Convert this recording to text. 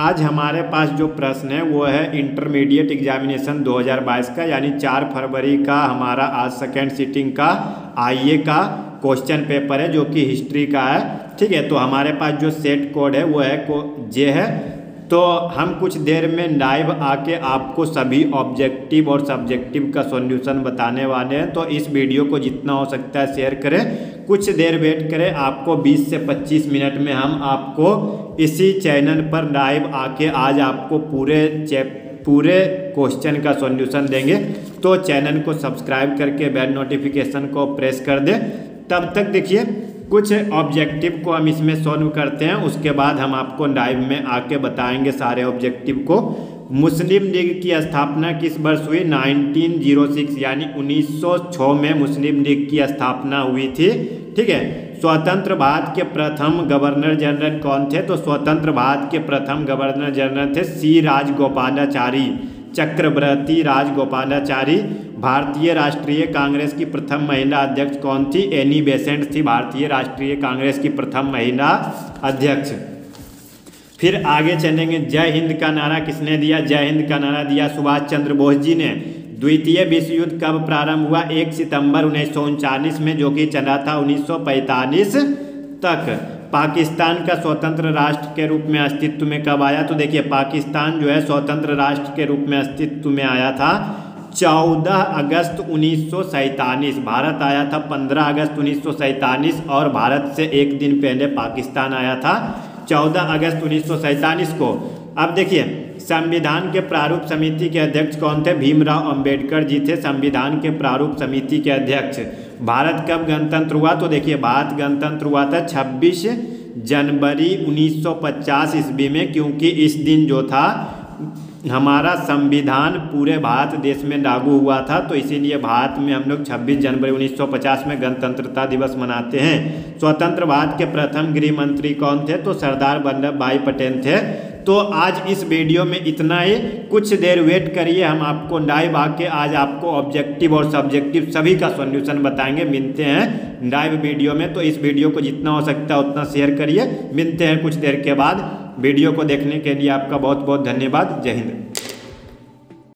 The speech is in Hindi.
आज हमारे पास जो प्रश्न है वो है इंटरमीडिएट एग्जामिनेशन 2022 का, यानी 4 फरवरी का हमारा आज सेकेंड सिटिंग का आईए का क्वेश्चन पेपर है जो कि हिस्ट्री का है। ठीक है, तो हमारे पास जो सेट कोड है वो है जे है। तो हम कुछ देर में लाइव आके आपको सभी ऑब्जेक्टिव और सब्जेक्टिव का सॉल्यूशन बताने वाले हैं। तो इस वीडियो को जितना हो सकता है शेयर करें, कुछ देर वेट करें, आपको 20 से 25 मिनट में हम आपको इसी चैनल पर लाइव आके आज आपको पूरे क्वेश्चन का सॉल्यूशन देंगे। तो चैनल को सब्सक्राइब करके बेल नोटिफिकेशन को प्रेस कर दें। तब तक देखिए कुछ ऑब्जेक्टिव को हम इसमें सॉल्व करते हैं, उसके बाद हम आपको लाइव में आके बताएंगे सारे ऑब्जेक्टिव को। मुस्लिम लीग की स्थापना किस वर्ष हुई? 1906 यानी 1906 में मुस्लिम लीग की स्थापना हुई थी। ठीक है, स्वतंत्र भारत के प्रथम गवर्नर जनरल कौन थे? तो स्वतंत्र भारत के प्रथम गवर्नर जनरल थे सी राजगोपालाचारी, चक्रवर्ती राजगोपालाचारी। भारतीय राष्ट्रीय कांग्रेस की प्रथम महिला अध्यक्ष कौन थी? एनी बेसेंट थी भारतीय राष्ट्रीय कांग्रेस की प्रथम महिला अध्यक्ष। फिर आगे चलेंगे, जय हिंद का नारा किसने दिया? जय हिंद का नारा दिया सुभाष चंद्र बोस जी ने। द्वितीय विश्व युद्ध कब प्रारंभ हुआ? 1 सितंबर 1939 में, जो कि चला था 1945 तक। पाकिस्तान का स्वतंत्र राष्ट्र के रूप में अस्तित्व में कब आया? तो देखिए पाकिस्तान जो है स्वतंत्र राष्ट्र के रूप में अस्तित्व में आया था 14 अगस्त 1947। भारत आया था 15 अगस्त 1947 और भारत से एक दिन पहले पाकिस्तान आया था 14 अगस्त 1947 को। अब देखिए संविधान के प्रारूप समिति के अध्यक्ष कौन थे? भीमराव अंबेडकर जी थे संविधान के प्रारूप समिति के अध्यक्ष। भारत कब गणतंत्र हुआ? तो देखिए भारत गणतंत्र हुआ था 26 जनवरी 1950 ईस्वी में, क्योंकि इस दिन जो था हमारा संविधान पूरे भारत देश में लागू हुआ था। तो इसीलिए भारत में हम लोग 26 जनवरी 1950 में गणतंत्रता दिवस मनाते हैं। स्वतंत्र भारत के प्रथम गृह मंत्री कौन थे? तो सरदार वल्लभ भाई पटेल थे। तो आज इस वीडियो में इतना ही, कुछ देर वेट करिए, हम आपको लाइव आके आज आपको ऑब्जेक्टिव और सब्जेक्टिव सभी का सॉल्यूशन बताएंगे। मिलते हैं लाइव वीडियो में। तो इस वीडियो को जितना हो सकता है उतना शेयर करिए। मिलते हैं कुछ देर के बाद। वीडियो को देखने के लिए आपका बहुत बहुत धन्यवाद। जय हिंद।